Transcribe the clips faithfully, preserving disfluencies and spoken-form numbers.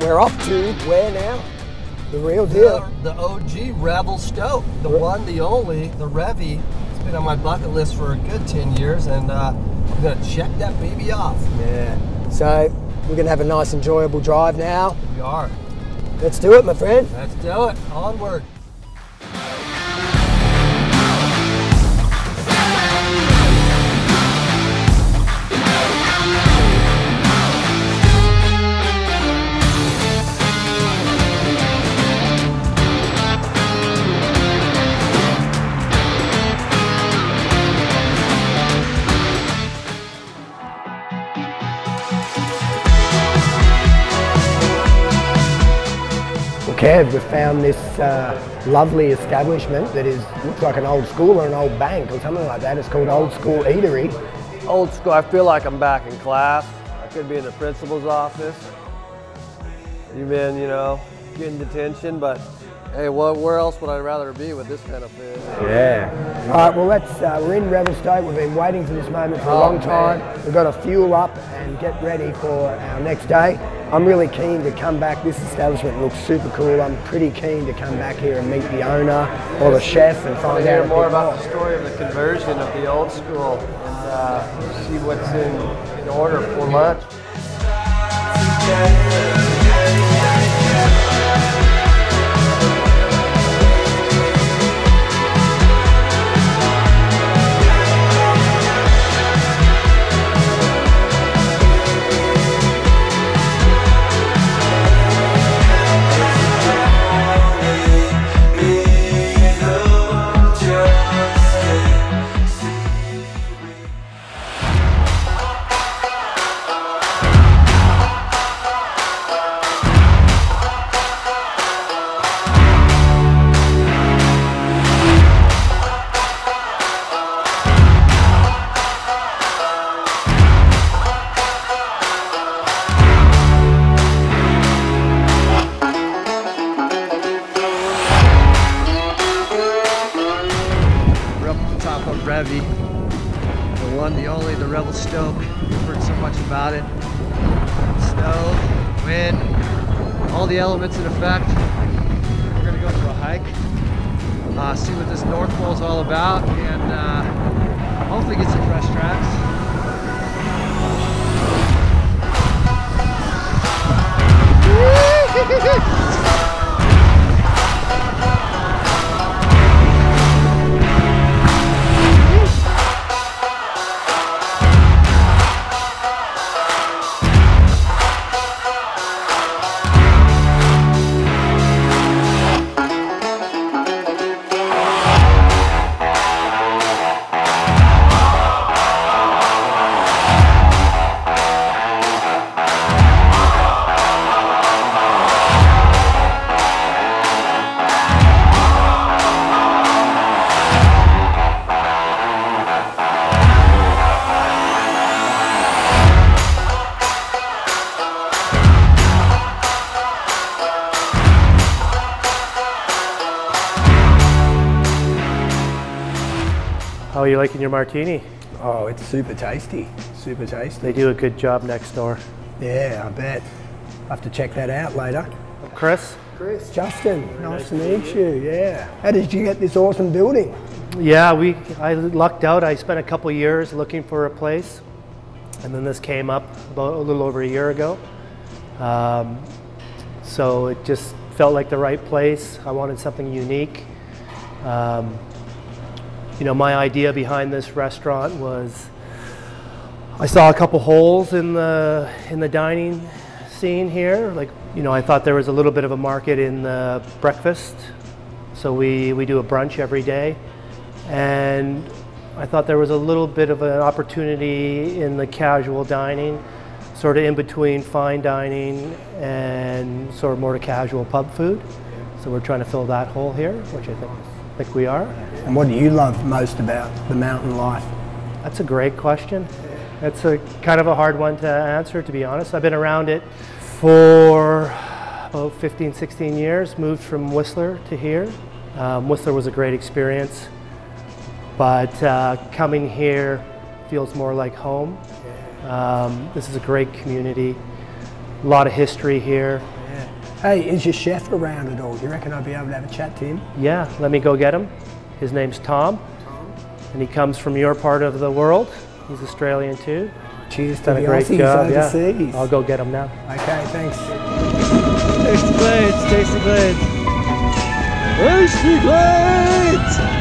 We're off to where now? The real deal. The, the O G Revelstoke, the Re one, the only, the Revy. It's been on my bucket list for a good ten years, and uh, I'm gonna check that baby off. Yeah. So we're gonna have a nice, enjoyable drive now. We are. Let's do it, my friend. Let's do it. Onward. Kev, we found this uh, lovely establishment that is looks like an old school or an old bank or something like that. It's called Old School Eatery. Old school, I feel like I'm back in class. I could be in the principal's office. You've been, you know, getting detention, but hey, what, where else would I rather be with this kind of food? Yeah. All right, well, let's, uh, we're in Revelstoke. We've been waiting for this moment for oh, a long time. Man. We've got to fuel up and get ready for our next day. I'm really keen to come back. This establishment looks super cool. I'm pretty keen to come back here and meet the owner or the chef and find out more about the story of the conversion of the old school and uh, see what's in, in order for lunch. Revy, the one, the only, the Revelstoke. You've heard so much about it. Snow, wind, all the elements in effect. We're gonna go for a hike, uh, see what this North Pole is all about, and uh, hopefully get some fresh tracks. How are you liking your martini? Oh, it's super tasty, super tasty. They do a good job next door. Yeah, I bet. I'll have to check that out later. Chris? Chris. Justin, nice, nice to meet you. you, yeah. How did you get this awesome building? Yeah, we. I lucked out. I spent a couple years looking for a place, and then this came up about a little over a year ago. Um, so it just felt like the right place. I wanted something unique. Um, You know, my idea behind this restaurant was I saw a couple holes in the in the dining scene here. Like, you know, I thought there was a little bit of a market in the breakfast, so we we do a brunch every day, and I thought there was a little bit of an opportunity in the casual dining, sort of in between fine dining and sort of more to casual pub food. So we're trying to fill that hole here, which I think, I think we are. And what do you love most about the mountain life? That's a great question. It's a kind of a hard one to answer, to be honest. I've been around it for about fifteen, sixteen years, moved from Whistler to here. Um, Whistler was a great experience, but uh, coming here feels more like home. Um, this is a great community, a lot of history here. Hey, is your chef around at all? Do you reckon I'd be able to have a chat to him? Yeah, let me go get him. His name's Tom, Tom. And he comes from your part of the world. He's Australian too. Cheers to the Aussies overseas. Yeah. I'll go get him now. Okay, thanks. Tasty Glades, Tasty Glades. Tasty Glades!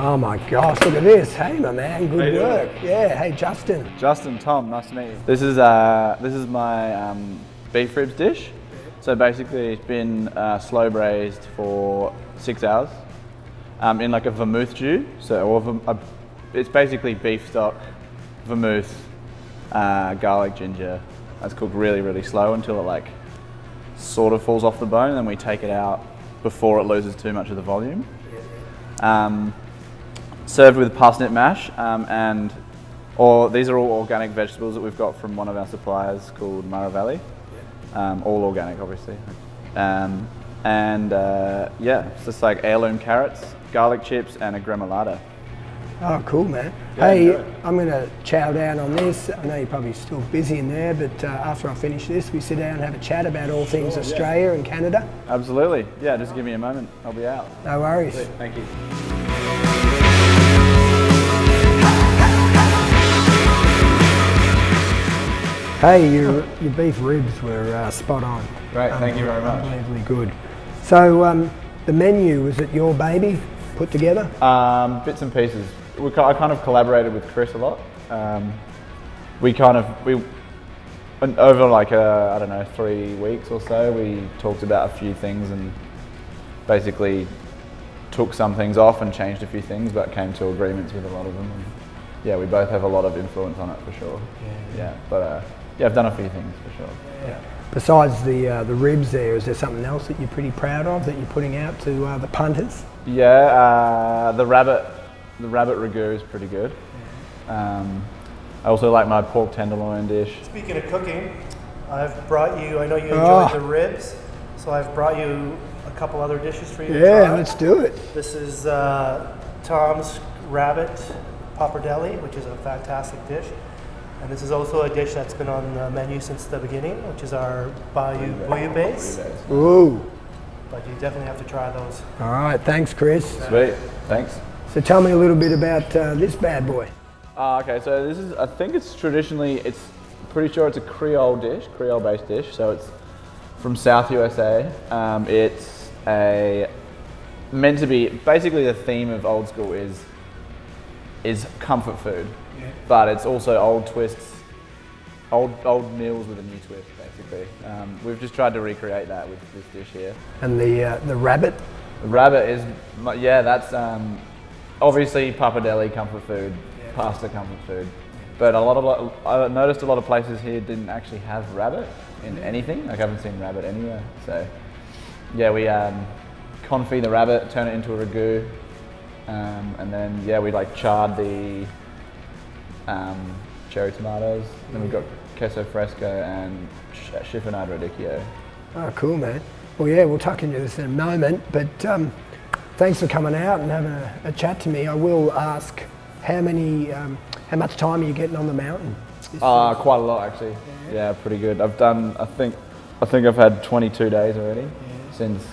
Oh my gosh, look at this. Hey my man, good hey, work. Yeah, hey Justin. Justin, Tom, nice to meet you. This is, uh, this is my um, beef ribs dish. So basically it's been uh, slow braised for six hours um, in like a vermouth stew. So or a, it's basically beef stock, vermouth, uh, garlic, ginger. That's cooked really, really slow until it like sort of falls off the bone, and then we take it out before it loses too much of the volume. Um, Served with parsnip mash, um, and or these are all organic vegetables that we've got from one of our suppliers called Murray Valley. Um, all organic, obviously. Um, and uh, yeah, it's just like heirloom carrots, garlic chips, and a gremolata. Oh, cool, man. Yeah, hey, enjoy. I'm going to chow down on this. I know you're probably still busy in there, but uh, after I finish this, we sit down and have a chat about all things sure, Australia yeah. and Canada. Absolutely. Yeah, just give me a moment. I'll be out. No worries. Sweet. Thank you. Hey, your, your beef ribs were uh, spot on. Great, um, thank you very much. Unbelievably good. So um, the menu, was it your baby put together? Um, bits and pieces. We, I kind of collaborated with Chris a lot. Um, we kind of, we over like, a, I don't know, three weeks or so, we talked about a few things and basically took some things off and changed a few things, but came to agreements with a lot of them. And yeah, we both have a lot of influence on it for sure. Yeah, yeah but. Uh, Yeah, I've done a few things for sure. Yeah. Besides the uh, the ribs, there is there something else that you're pretty proud of that you're putting out to uh, the punters? Yeah, uh, the rabbit, the rabbit ragu is pretty good. Um, I also like my pork tenderloin dish. Speaking of cooking, I've brought you. I know you enjoyed oh. the ribs, so I've brought you a couple other dishes for you. Yeah, to try. Let's do it. This is uh, Tom's rabbit pappardelle, which is a fantastic dish. And this is also a dish that's been on the menu since the beginning, which is our Bayou Bouillabaisse. Ooh. But you definitely have to try those. All right, thanks, Chris. Sweet, thanks. So tell me a little bit about uh, this bad boy. Uh, okay, so this is, I think it's traditionally, it's pretty sure it's a Creole dish, Creole-based dish. So it's from South U S A. Um, it's a, meant to be, basically the theme of Old School is, is comfort food. But it's also old twists, old old meals with a new twist, basically. Um, we've just tried to recreate that with this dish here. And the uh, the rabbit? The rabbit is, yeah, that's um, obviously pappardelle comfort food, yeah. pasta comfort food. But a lot of, I noticed a lot of places here didn't actually have rabbit in anything. Like I haven't seen rabbit anywhere. So yeah, we um, confit the rabbit, turn it into a ragu, um, and then yeah, we like charred the Um, cherry tomatoes, mm. then we've got queso fresco and chiffonade radicchio. Oh, cool, man. Well, yeah, we'll tuck into this in a moment, but um, thanks for coming out and having a, a chat to me. I will ask, how many, um, how much time are you getting on the mountain? Uh, quite a lot, actually. Yeah. yeah, pretty good. I've done, I think, I think I've had twenty-two days already yeah. since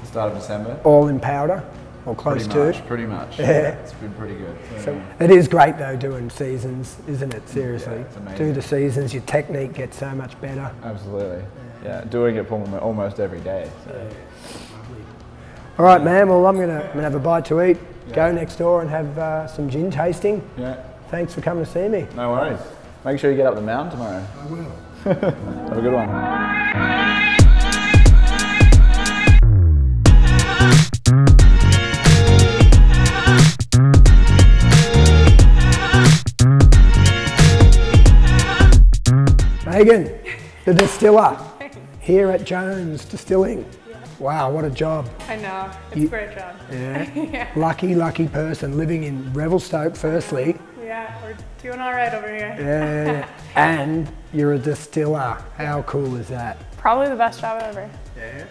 the start of December. All in powder? Or close pretty much, to it. Pretty much, yeah. yeah. It's been pretty good. So, so, yeah. It is great though doing seasons, isn't it? Seriously. Yeah, it's amazing. Do the seasons, your technique gets so much better. Absolutely. Yeah, yeah. Doing it almost every day. So. Yeah. All right, man. Well, I'm gonna, I'm gonna have a bite to eat. Yeah. Go next door and have uh, some gin tasting. Yeah. Thanks for coming to see me. No worries. Make sure you get up the mountain tomorrow. I will. Have a good one. Megan, the distiller here at Jones Distilling. Yeah. Wow, what a job. I know, it's you, a great job. Yeah. Yeah. Lucky, lucky person living in Revelstoke, firstly. Yeah, we're doing all right over here. Yeah, and you're a distiller. How cool is that? Probably the best job ever. Yeah?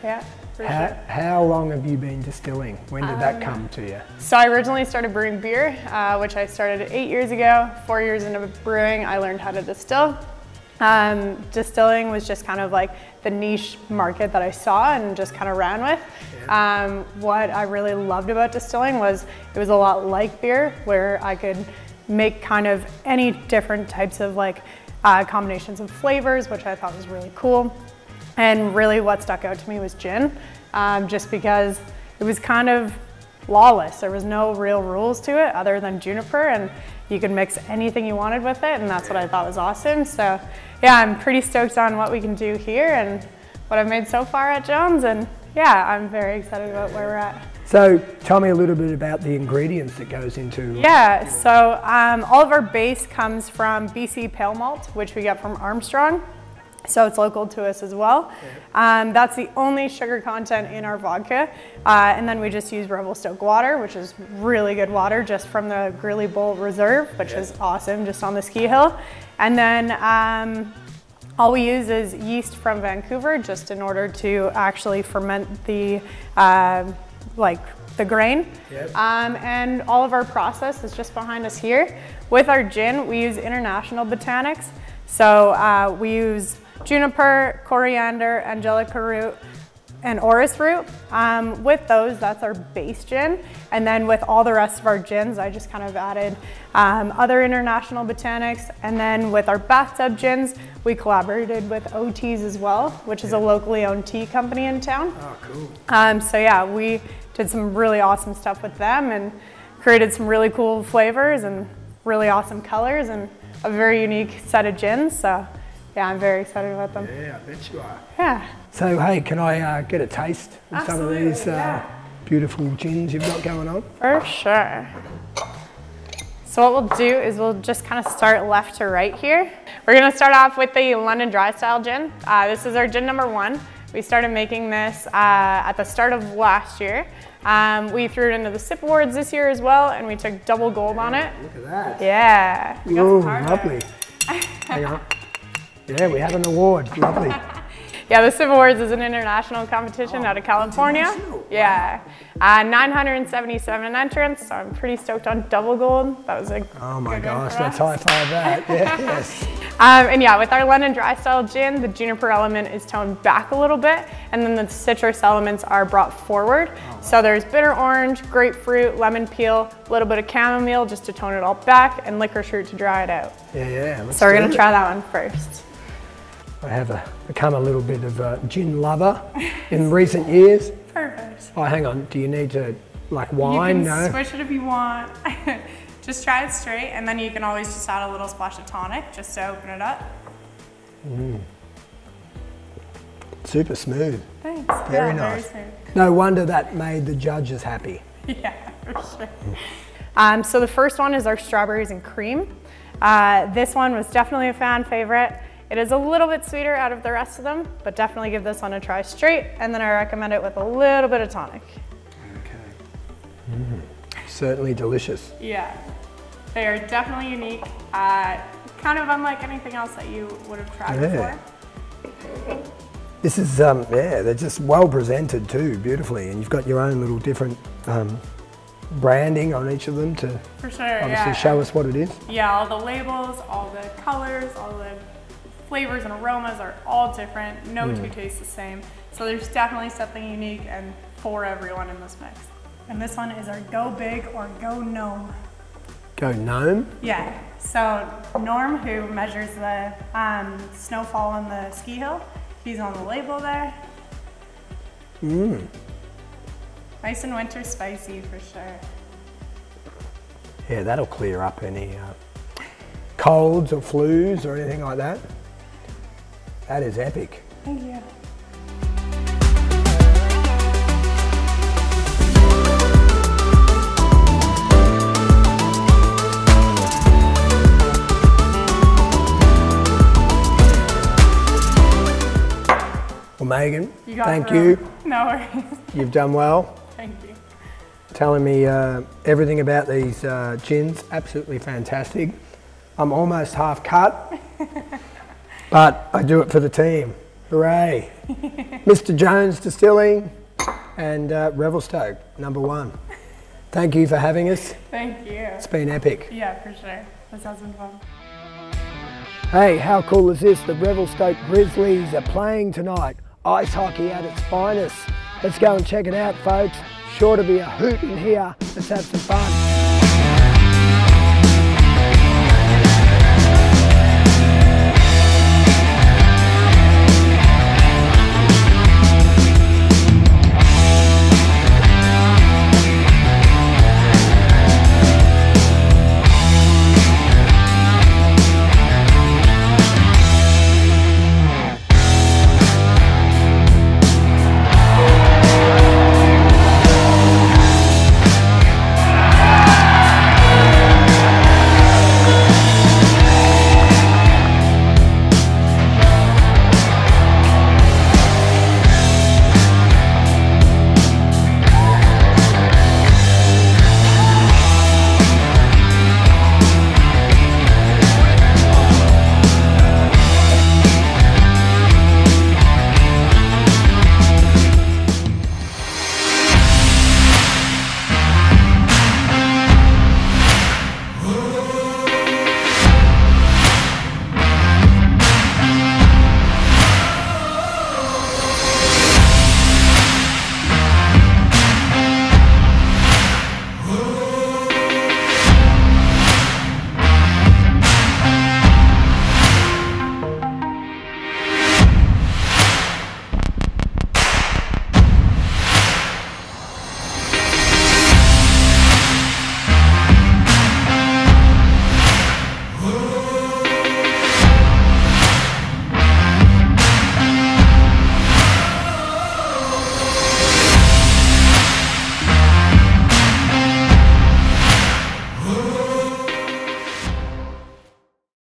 Yeah. How, sure. how long have you been distilling? When did um, that come to you? So I originally started brewing beer, uh, which I started eight years ago. Four years into brewing, I learned how to distill. Um, distilling was just kind of like the niche market that I saw and just kind of ran with. Yeah. Um, what I really loved about distilling was it was a lot like beer, where I could make kind of any different types of like uh, combinations of flavors, which I thought was really cool. And really what stuck out to me was gin, um, just because it was kind of lawless. There was no real rules to it other than juniper, and you could mix anything you wanted with it, and that's what I thought was awesome. So yeah, I'm pretty stoked on what we can do here and what I've made so far at Jones, and yeah, I'm very excited about where we're at. So tell me a little bit about the ingredients that goes into... Yeah, so um, all of our base comes from B C pale malt, which we get from Armstrong. So it's local to us as well. Um, that's the only sugar content in our vodka. Uh, and then we just use Revelstoke water, which is really good water, just from the Grizzly Bowl Reserve, which is awesome, just on the ski hill. And then um, all we use is yeast from Vancouver, just in order to actually ferment the, uh, like, the grain. Yep. Um, and all of our process is just behind us here. With our gin, we use international botanics. So uh, we use juniper, coriander, angelica root, and orris root. Um, with those, that's our base gin. And then with all the rest of our gins, I just kind of added um, other international botanics. And then with our bathtub gins, we collaborated with O Ts as well, which is yeah. a locally owned tea company in town. Oh, cool. Um, so yeah, we did some really awesome stuff with them and created some really cool flavors and really awesome colors and a very unique set of gins. So yeah, I'm very excited about them. Yeah, I bet you are. Yeah. So hey, can I uh, get a taste of Absolutely, some of these uh, yeah. beautiful gins you've got going on? For sure. So what we'll do is we'll just kind of start left to right here. We're gonna start off with the London Dry Style gin. Uh, this is our gin number one. We started making this uh, at the start of last year. Um, we threw it into the Sip Awards this year as well, and we took double gold yeah, on it. Look at that. Yeah. Oh, lovely. Hang on. Yeah, we have an award. Lovely. Yeah, the Sip Awards is an international competition oh, out of California. Yeah. Uh, nine hundred seventy-seven entrants, so I'm pretty stoked on double gold. That was a Oh my good gosh, let's high five that. Yes. um, and yeah, with our London Dry Style gin, the juniper element is toned back a little bit, and then the citrus elements are brought forward. Oh, wow. So there's bitter orange, grapefruit, lemon peel, a little bit of chamomile just to tone it all back, and licorice root to dry it out. Yeah, yeah. Let's so we're going to try that one first. I have a, become a little bit of a gin lover in recent years. Perfect. Oh, hang on. Do you need to, like, wine? You can no? switch it if you want. Just try it straight, and then you can always just add a little splash of tonic just to open it up. Mm. Super smooth. Thanks. Very yeah, nice. Very smooth. No wonder that made the judges happy. Yeah, for sure. Mm. Um, so the first one is our strawberries and cream. Uh, this one was definitely a fan favorite. It is a little bit sweeter out of the rest of them, but definitely give this one a try straight, and then I recommend it with a little bit of tonic. Okay. Mm, certainly delicious. Yeah. They are definitely unique. Uh, kind of unlike anything else that you would have tried yeah. before. This is, um, yeah, they're just well presented too, beautifully, and you've got your own little different um, branding on each of them to For sure, obviously yeah. show us what it is. Yeah, all the labels, all the colors, all the flavors and aromas are all different. No mm. two tastes the same. So there's definitely something unique and for everyone in this mix. And this one is our Go Big or Go Gnome. Go Gnome? Yeah. So Norm, who measures the um, snowfall on the ski hill, he's on the label there. Mmm. Nice and winter spicy for sure. Yeah, that'll clear up any uh, colds or flus or anything like that. That is epic. Thank you. Megan, you got thank through. you. No worries. You've done well. Thank you. Telling me uh, everything about these uh, gins, absolutely fantastic. I'm almost half cut, but I do it for the team. Hooray. Mister Jones Distilling and uh, Revelstoke, number one. Thank you for having us. Thank you. It's been epic. Yeah, for sure. This has been fun. Hey, how cool is this? The Revelstoke Grizzlies are playing tonight. Ice hockey at its finest. Let's go and check it out, folks. Sure to be a hoot in here. Let's have some fun.